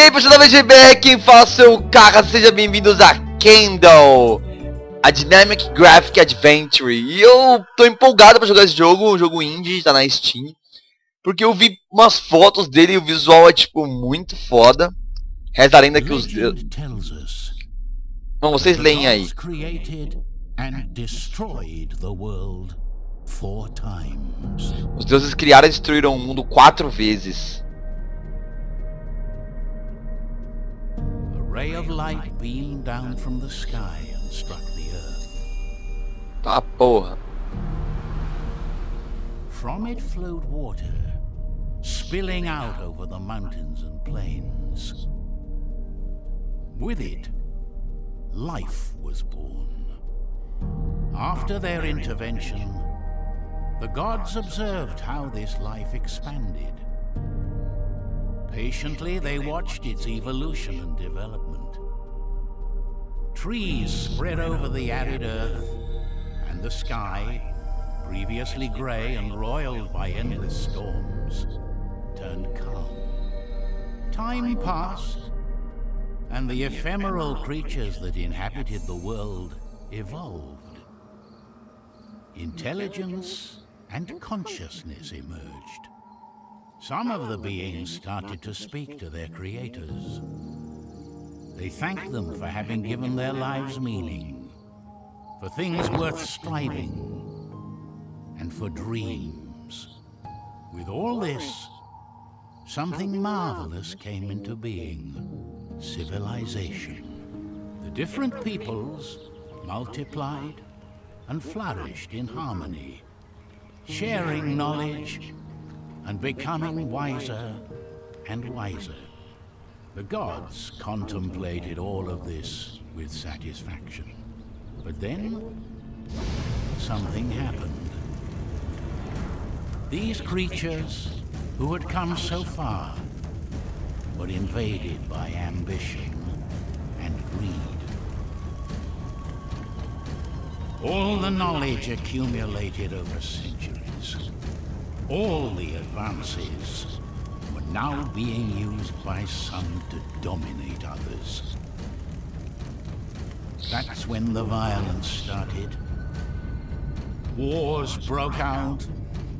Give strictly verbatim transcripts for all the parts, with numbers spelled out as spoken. E aí pessoal da V G B, quem fala seu Kaka, sejam bem-vindos a Candle, a Dynamic GRAPHIC Adventure. E eu tô empolgado pra jogar esse jogo, um jogo indie, tá na Steam, porque eu vi umas fotos dele e o visual é tipo muito foda. Reza a lenda que os deuses... Bom, vocês leem aí. Os deuses criaram e destruíram o mundo quatro vezes. Ray of light beamed down from the sky and struck the earth. Tá porra. From it flowed water, spilling out over the mountains and plains. With it, life was born. After their intervention, the gods observed how this life expanded. Patiently, they watched its evolution and development. Trees spread over the arid earth, and the sky, previously grey and roiled by endless storms, turned calm. Time passed, and the ephemeral creatures that inhabited the world evolved. Intelligence and consciousness emerged. Some of the beings started to speak to their creators. They thanked them for having given their lives meaning, for things worth striving, and for dreams. With all this, something marvelous came into being, civilization. The different peoples multiplied and flourished in harmony, sharing knowledge, and becoming wiser and wiser. The gods contemplated all of this with satisfaction. But then, something happened. These creatures, who had come so far, were invaded by ambition and greed. All the knowledge accumulated over centuries, all the advances were now being used by some to dominate others. That's when the violence started. Wars broke out,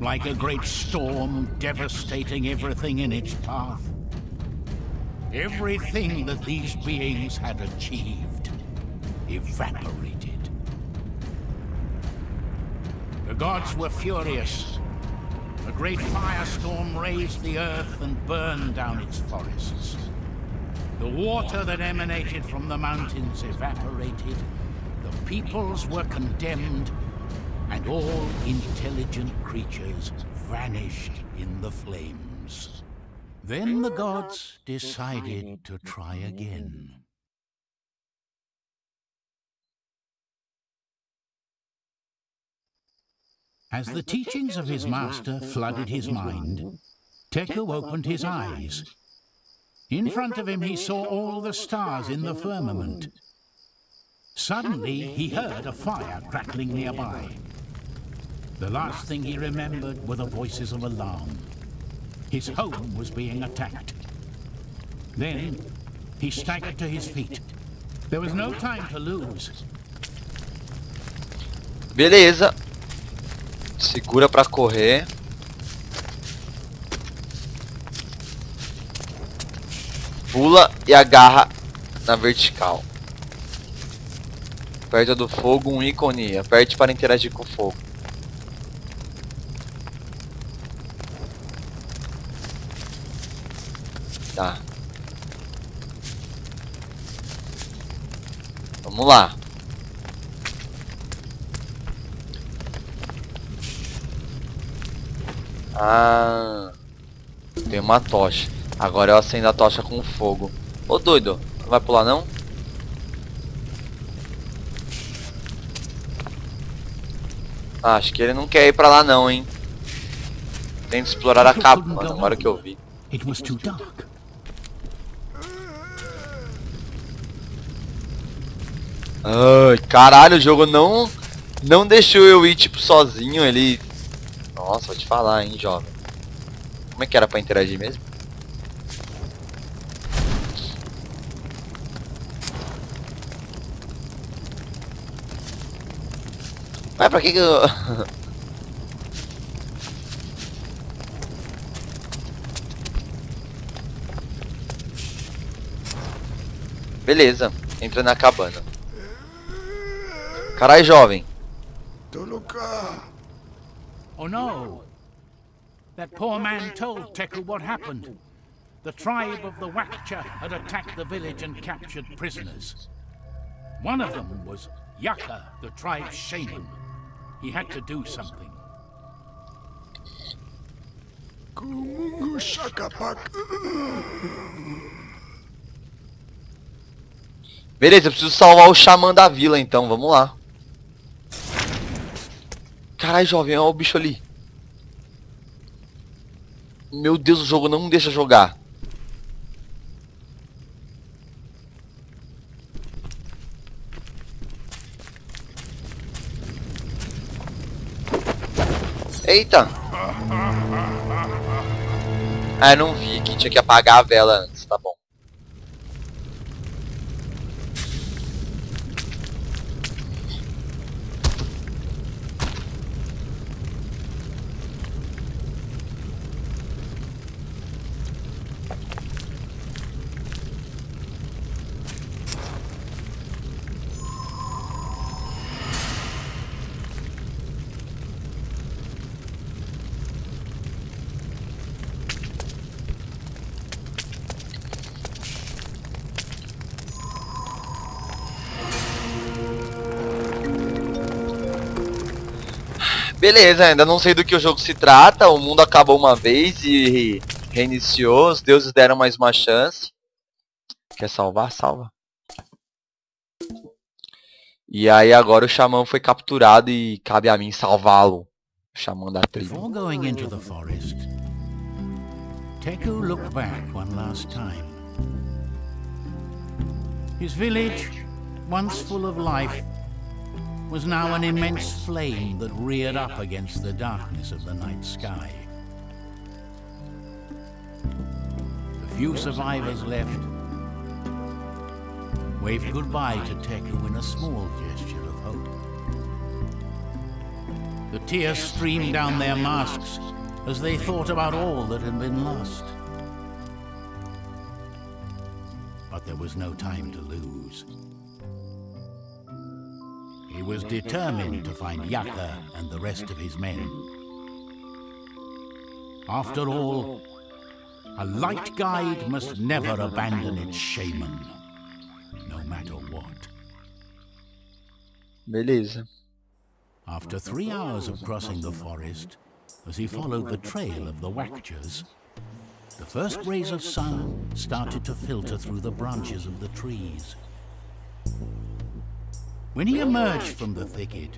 like a great storm devastating everything in its path. Everything that these beings had achieved evaporated. The gods were furious. A great firestorm raised the earth and burned down its forests. The water that emanated from the mountains evaporated, the peoples were condemned, and all intelligent creatures vanished in the flames. Then the gods decided to try again. As the teachings of his master flooded his mind, Teku opened his eyes. In front of him he saw all the stars in the firmament. Suddenly he heard a fire crackling nearby. The last thing he remembered were the voices of alarm. His home was being attacked. Then he staggered to his feet. There was no time to lose. Beleza. Segura pra correr. Pula e agarra na vertical. Perto do fogo um ícone. Aperte para interagir com o fogo. Tá. Vamos lá. Ah, tem uma tocha. Agora eu acendo a tocha com fogo. Ô doido, não vai pular não? Ah, acho que ele não quer ir pra lá não, hein? Tento explorar a capa, mano, agora que eu vi. Ai, caralho, o jogo não, não deixou eu ir tipo sozinho, ele... Nossa, vou te falar, hein, jovem. Como é que era pra interagir mesmo? Vai pra que que eu... Beleza, entra na cabana. Carai, jovem. Oh no! That poor man told Teku what happened. The tribe of the Wakcha had attacked the village and captured prisoners. One of them was Yaka, the tribe's shaman. He had to do something. Beleza, eu preciso salvar o xamã da vila então, vamos lá. Caralho, jovem, olha o bicho ali. Meu Deus, o jogo não me deixa jogar. Eita! Ah, eu não vi que tinha que apagar a vela antes, tá bom. Beleza, ainda não sei do que o jogo se trata, o mundo acabou uma vez e reiniciou, os deuses deram mais uma chance. Quer salvar? Salva. E aí agora o xamã foi capturado e cabe a mim salvá-lo. O xamã da tribo. Before going into the forest, Teku looked back one last time. His village, once full of life, was now an immense flame that reared up against the darkness of the night sky. The few survivors left waved goodbye to Teku in a small gesture of hope. The tears streamed down their masks as they thought about all that had been lost. But there was no time to lose. He was determined to find Yaka and the rest of his men. After all, a light guide must never abandon its shaman, no matter what. Beleza. After three hours of crossing the forest, as he followed the trail of the Wakchas, the first rays of sun started to filter through the branches of the trees. When he emerged from the thicket,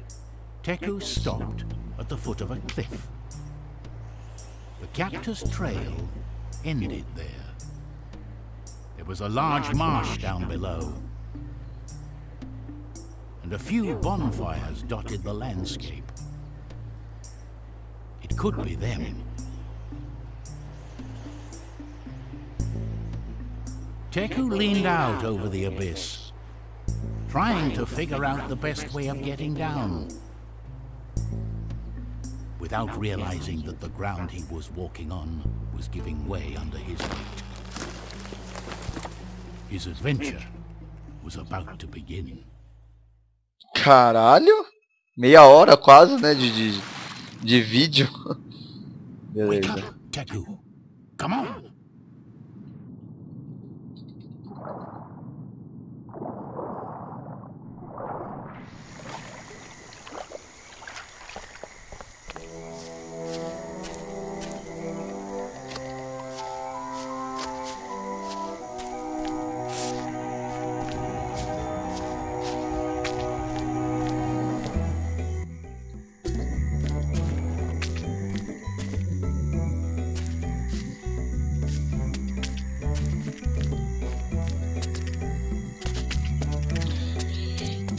Teku stopped at the foot of a cliff. The cactus trail ended there. There was a large marsh down below, and a few bonfires dotted the landscape. It could be them. Teku leaned out over the abyss, trying to figure out the best way of getting down, without realizing that the ground he was walking on was giving way under his weight. His adventure was about to begin. Caralho! Meia hora quase, né, de, de, de vídeo. Wake up, Teku. Come on!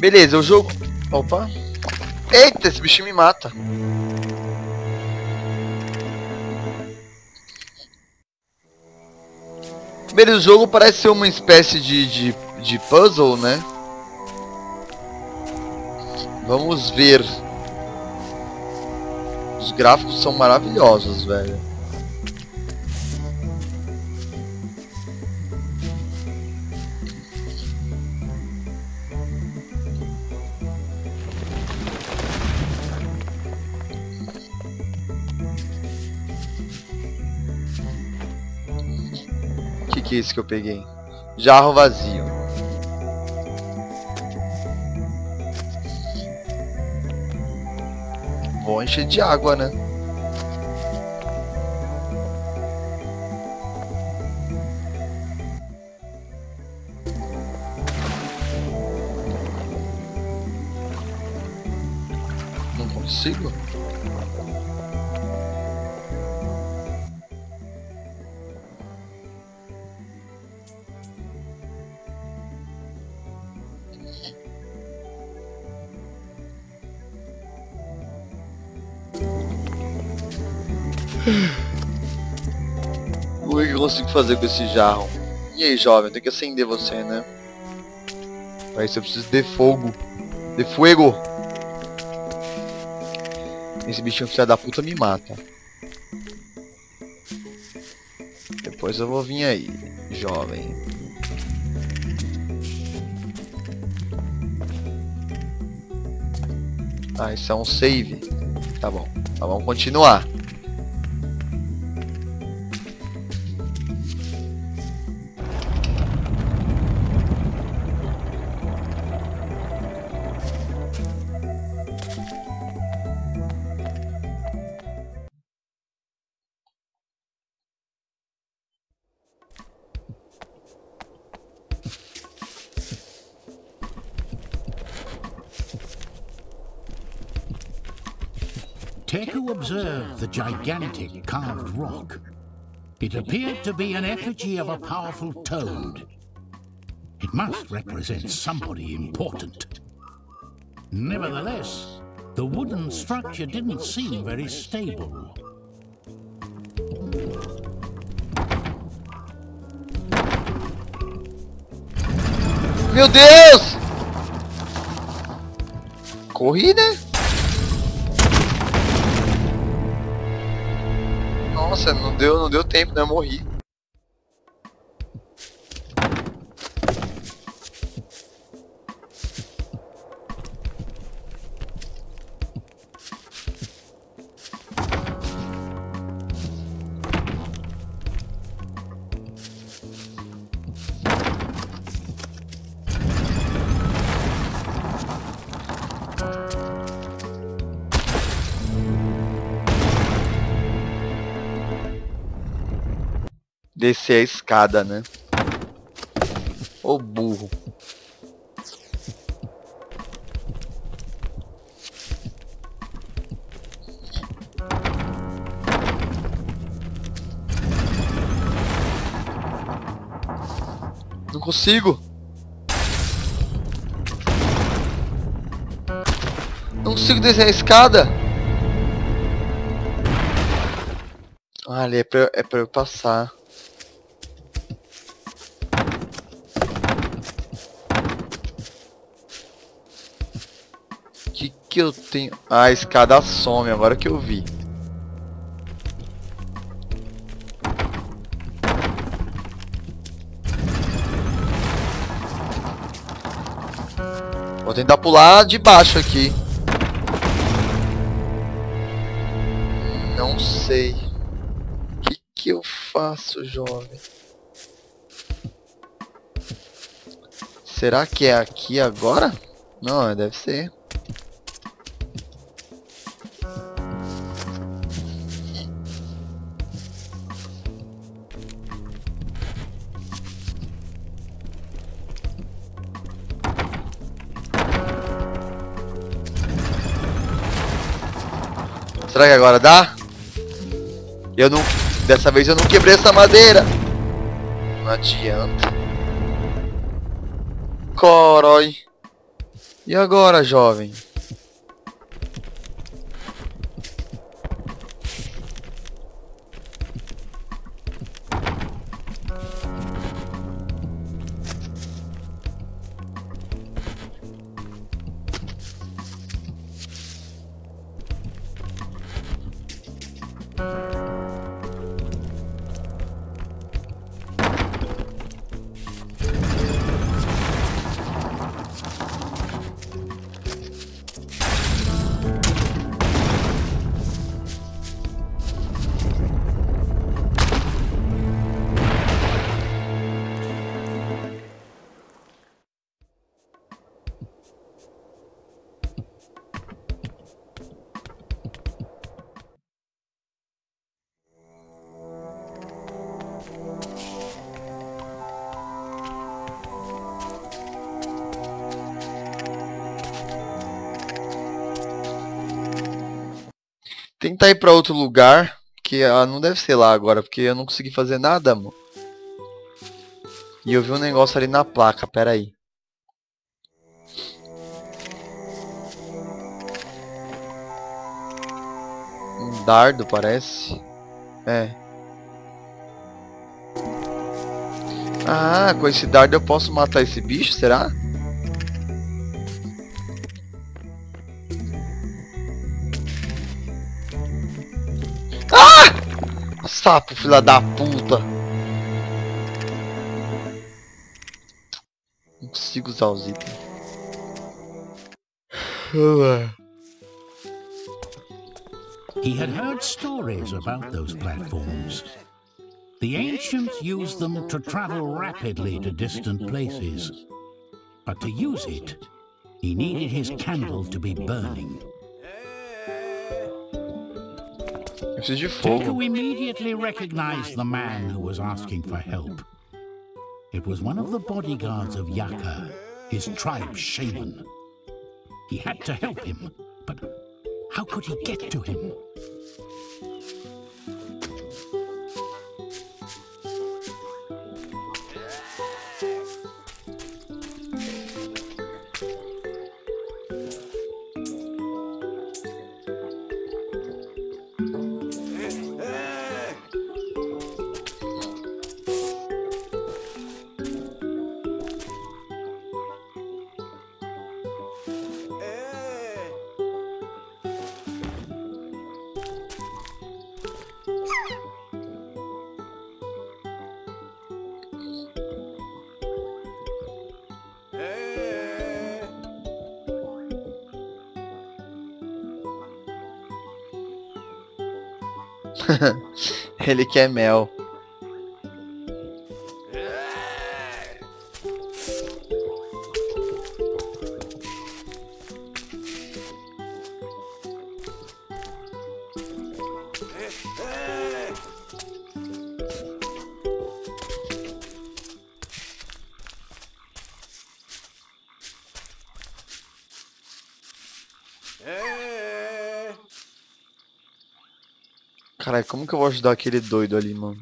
Beleza, o jogo... Opa! Eita, esse bichinho me mata! Beleza, o jogo parece ser uma espécie de, de, de puzzle, né? Vamos ver os gráficos são maravilhosos, velho. O que que é isso que eu peguei? Jarro vazio. Vou encher de água, né? Não consigo. O que eu consigo fazer com esse jarro? E aí, jovem, tem que acender você, né? Pra isso eu preciso de fogo. De fuego! Esse bichinho filha da puta me mata. Depois eu vou vir aí, jovem. Ah, isso é um save. Tá bom, tá, vamos continuar. Teku observed the gigantic carved rock. It appeared to be an effigy of a powerful toad. It must represent somebody important. Nevertheless, the wooden structure didn't seem very stable. Meu Deus! Corri, né? Nossa, não deu, não deu tempo, né? Eu morri. Descer a escada, né? Ô burro. Não consigo. Não consigo descer a escada. Ah, ali é pra, é pra eu passar. Que eu tenho... Ah, a escada some, agora que eu vi. Vou tentar pular de baixo aqui. Não sei. O que que eu faço, jovem? Será que é aqui agora? Não, deve ser. Será que agora dá? Eu não... Dessa vez eu não quebrei essa madeira. Não adianta. Corói. E agora, jovem? Tentar ir pra outro lugar, que ah, não deve ser lá agora, porque eu não consegui fazer nada, mano. E eu vi um negócio ali na placa, pera aí. Um dardo, parece. É. Ah, com esse dardo eu posso matar esse bicho, será? Sapo, filha da puta. Não consigo usar os itens. He had heard stories about those platforms. The ancients used them to travel rapidly to distant places. But to use it, he needed his candle to be burning. Teku immediately recognized the man who was asking for help. It was one of the bodyguards of Yaka, his tribe shaman. He had to help him, but how could he get to him? Ele quer mel. Caralho, como que eu vou ajudar aquele doido ali, mano?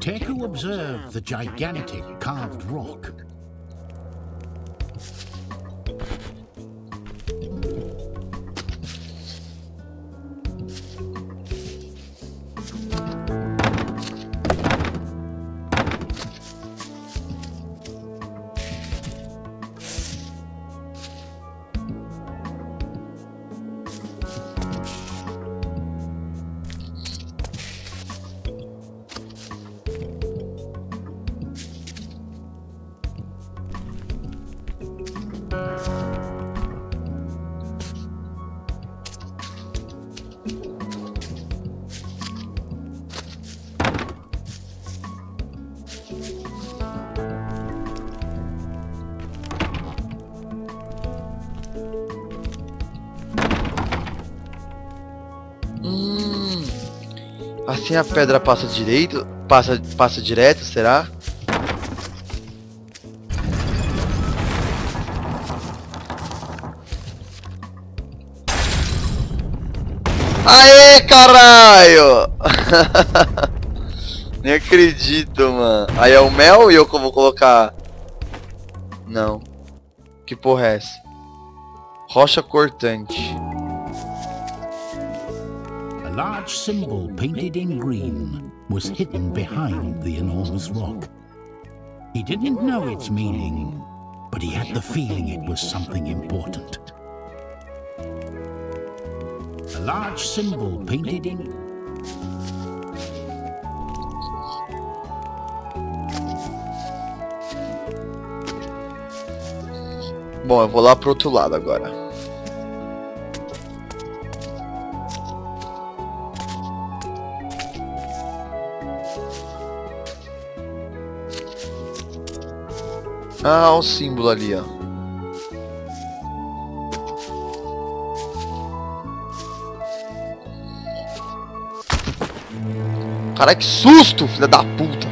Teku observed the gigantic carved rock. Assim a pedra passa direito, passa, passa direto, será? Aê, caralho! Nem acredito, mano. Aí é o mel e eu vou colocar... Não. Que porra é essa? Rocha cortante. A large symbol painted in green was hidden behind the enormous rock. He didn't know its meaning, but he had the feeling it was something important. A large symbol painted in... Bom, eu vou lá pro outro lado agora. Ah, o símbolo ali, ó. Caraca, que susto, filha da puta.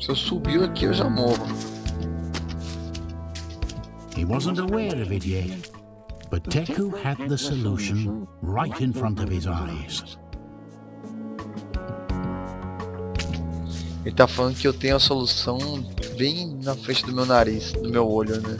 Se eu subir aqui, eu já morro. He wasn't aware of it yet, but Teku had the solution right in front of his eyes. Ele tá falando que eu tenho a solução bem na frente do meu nariz, do meu olho, né?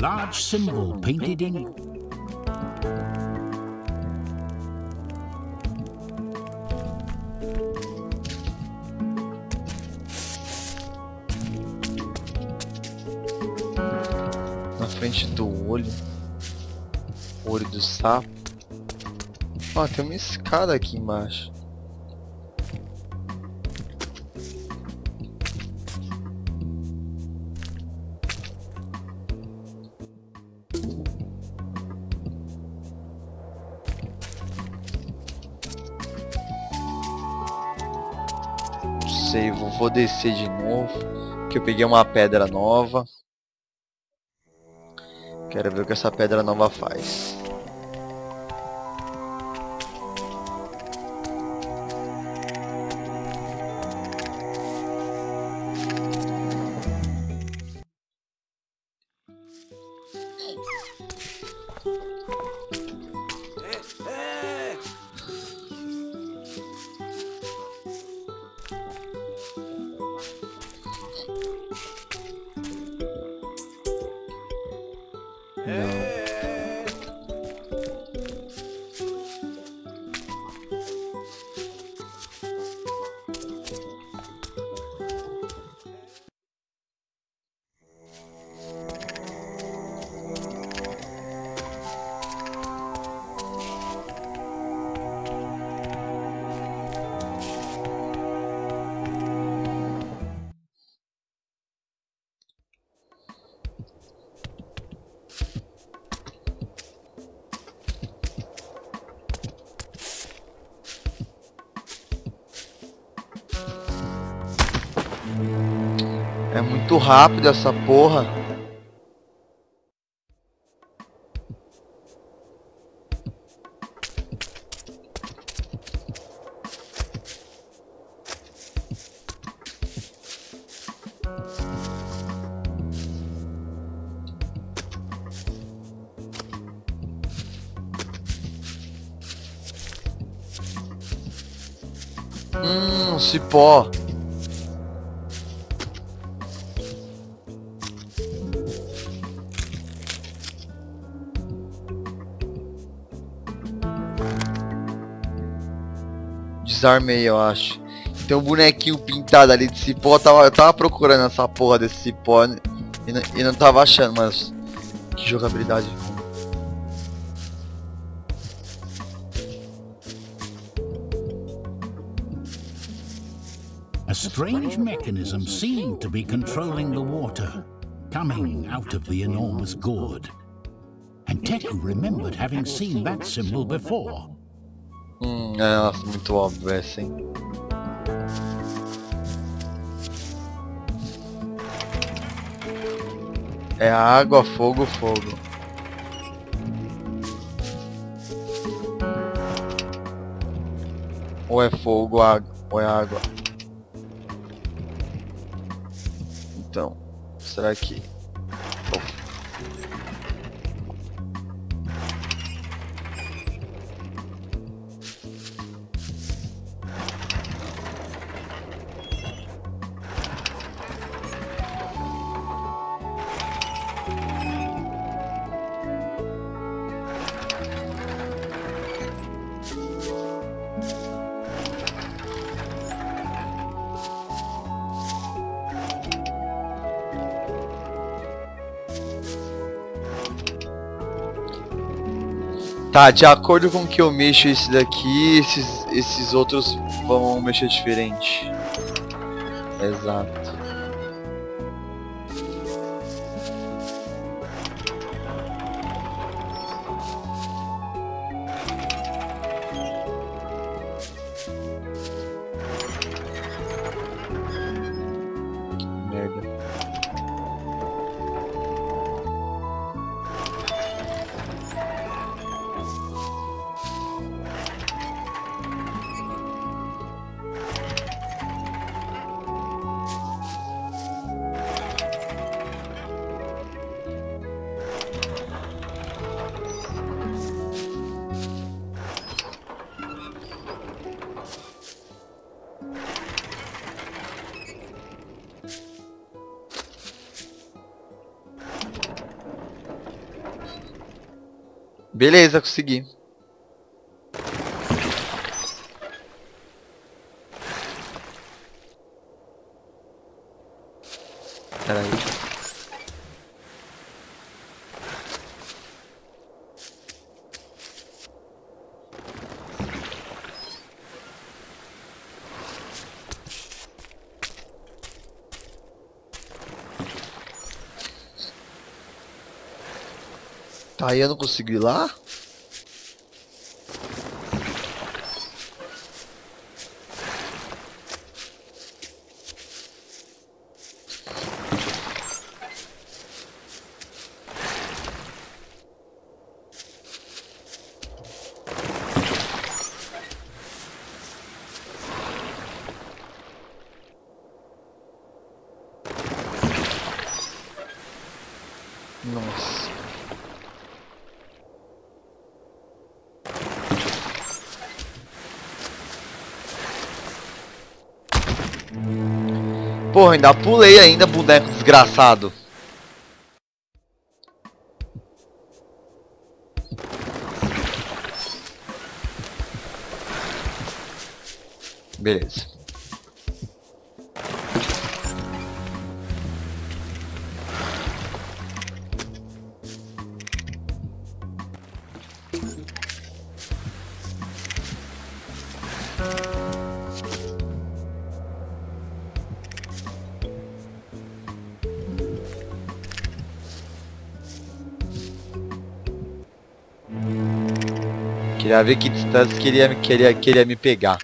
Large symbol painted in. Na frente do olho, olho do sapo. Ó, oh, tem uma escada aqui embaixo. Vou descer de novo, que eu peguei uma pedra nova. Quero ver o que essa pedra nova faz. É muito rápido essa porra. Hum, cipó. desarmei, eu acho. Tem um bonequinho pintado ali de cipó. Tava, eu tava procurando essa porra desse cipó e não, e não tava achando, mas... Que jogabilidade. A strange mechanism seemed to be controlling the water, coming out of the enormous gourd. And Teku remembered having seen that symbol before. Hum, é muito óbvio, é assim. É água, fogo, fogo. Ou é fogo, água, ou é água. Então, será que... Tá, de acordo com que eu mexo esse daqui, esses, esses outros vão mexer diferente. Exato. Beleza, consegui. Peraí. Tá, eu não consigo ir lá? Nossa. Porra, ainda pulei ainda, boneco desgraçado. Beleza. Queria ver que distância queria, queria, queria me pegar.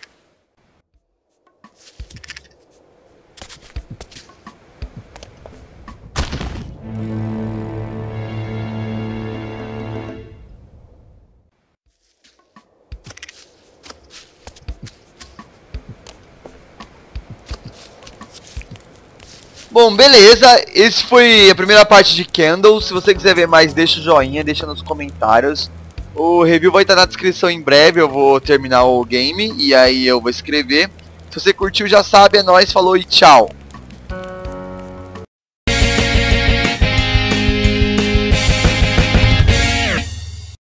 Bom, beleza, esse foi a primeira parte de Candle. Se você quiser ver mais, deixa o joinha, deixa nos comentários. O review vai estar na descrição em breve, eu vou terminar o game e aí eu vou escrever. Se você curtiu já sabe, é nóis, falou e tchau!